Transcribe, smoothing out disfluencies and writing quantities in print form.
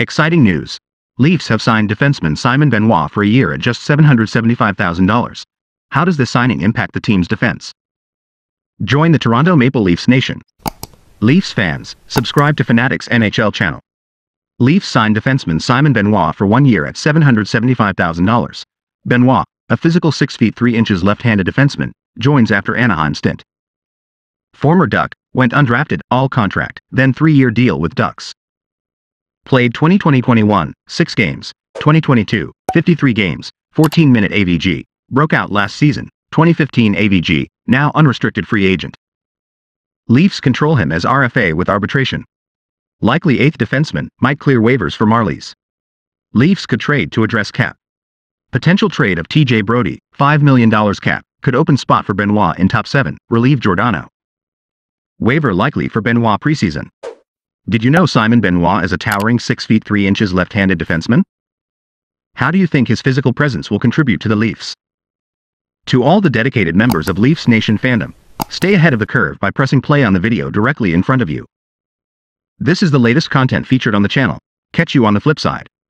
Exciting news. Leafs have signed defenseman Simon Benoit for a year at just $775,000. How does this signing impact the team's defense? Join the Toronto Maple Leafs Nation. Leafs fans, subscribe to Fanatics NHL channel. Leafs signed defenseman Simon Benoit for 1 year at $775,000. Benoit, a physical 6 feet 3 inches left-handed defenseman, joins after Anaheim stint. Former Duck, went undrafted, all contract, then 3-year deal with Ducks. Played 2020-21, 6 games, 2022, 53 games, 14-minute AVG, broke out last season, 2015 AVG, now unrestricted free agent. Leafs control him as RFA with arbitration. Likely 8th defenseman might clear waivers for Marlies. Leafs could trade to address cap. Potential trade of TJ Brodie, $5 million cap, could open spot for Benoit in top 7, relieve Giordano. Waiver likely for Benoit preseason. Did you know Simon Benoit is a towering 6 feet 3 inches left-handed defenseman? How do you think his physical presence will contribute to the Leafs? To all the dedicated members of Leafs Nation fandom, stay ahead of the curve by pressing play on the video directly in front of you. This is the latest content featured on the channel. Catch you on the flip side.